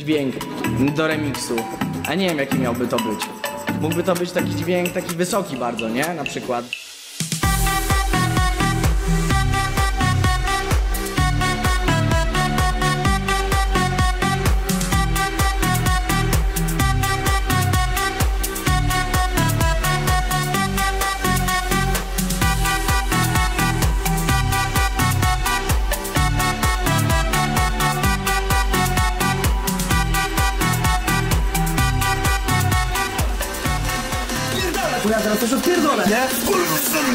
dźwięk do remiksu, a nie wiem jaki miałby to być. Mógłby to być taki dźwięk, taki wysoki bardzo, nie? Na przykład. Ja teraz coś odpierdolę, nie? Skurwysyn,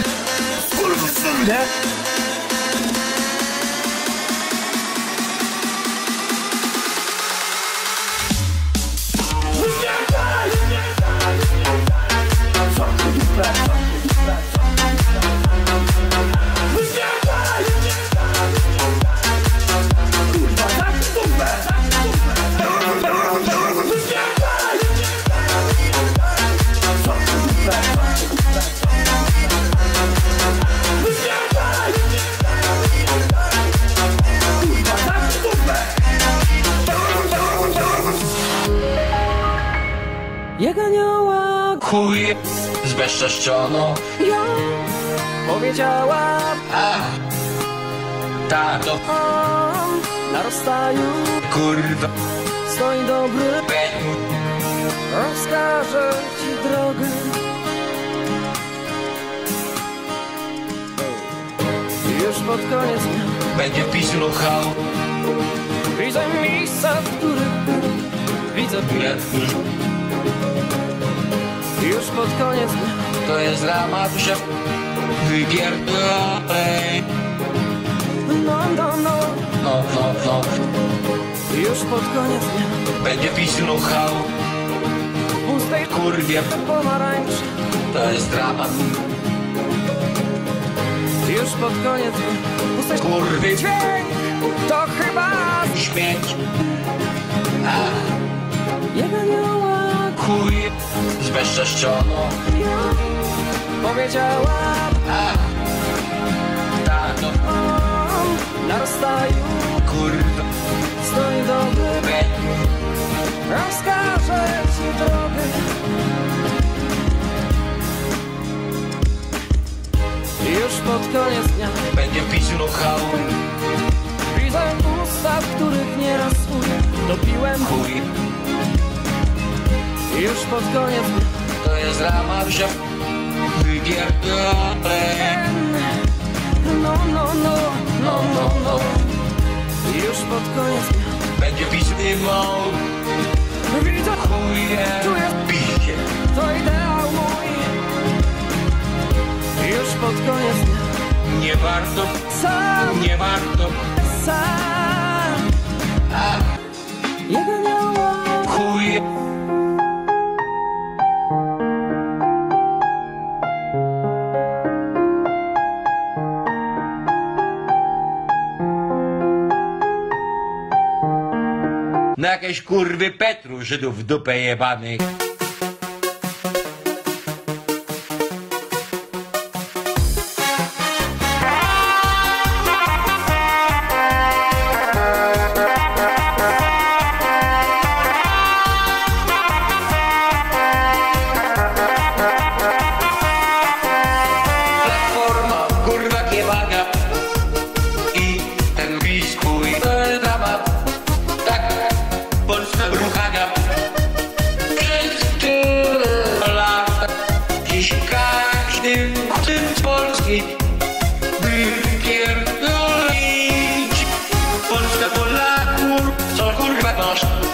nie? Jak anioła chuj zbezczeszczono ja powiedziałam tato on na rozstaju kurwa stoi dobry rozkaże ci drogę już pod koniec będzie pić ruchał widzę miejsca, w których był widzę bilet. Już pod koniec to jest dramat, że wypierdolej. No. Już pod koniec będzie pić ruchał w pustej kurwie pomarańczy. To jest dramat. Już pod koniec pustej kurwie dźwięk to chyba śmieć. Chuj zbezczeszczono ja powiedziałam tato na rozstaju kurwa stoi dobry rozkaże ci drogę już pod koniec dnia będzie pić ruchał widzę usta, w których nieraz dopiłem chuj. Już pod koniec to jest dramat, że wypierdolę. No. Już pod koniec będzie pić dymą. Widzę chuje, piję. To ideał mój. Już pod koniec nie warto, sam, nie warto, sam. Jego miała chuje. Na jakieś kurwy Petru Żydów w dupę jebanych. Platforma, kurwa kiebaga i ten biskuj. Wypierdolić Polskę Polaków, co kurwa masz?